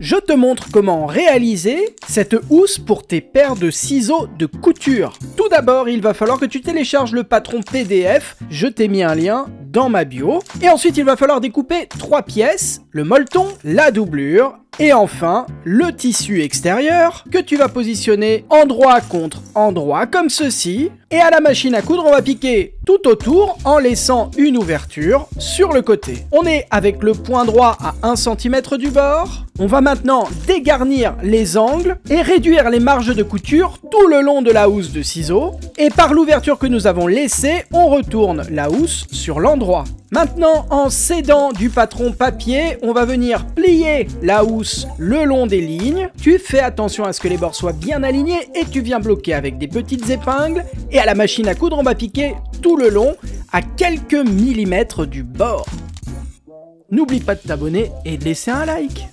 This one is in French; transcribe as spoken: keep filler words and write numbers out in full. Je te montre comment réaliser cette housse pour tes paires de ciseaux de couture. Tout d'abord, il va falloir que tu télécharges le patron P D F. Je t'ai mis un lien dans ma bio. Et ensuite, il va falloir découper trois pièces, le molleton, la doublure et enfin le tissu extérieur que tu vas positionner endroit contre endroit comme ceci. Et à la machine à coudre, on va piquer tout autour en laissant une ouverture sur le côté. On est avec le point droit à un centimètre du bord. On va maintenant dégarnir les angles et réduire les marges de couture tout le long de la housse de ciseaux. Et par l'ouverture que nous avons laissée, on retourne la housse sur l'endroit. Maintenant, en s'aidant du patron papier, on va venir plier la housse le long des lignes. Tu fais attention à ce que les bords soient bien alignés et tu viens bloquer avec des petites épingles. Et à la machine à coudre, on va piquer tout le long à quelques millimètres du bord. N'oublie pas de t'abonner et de laisser un like.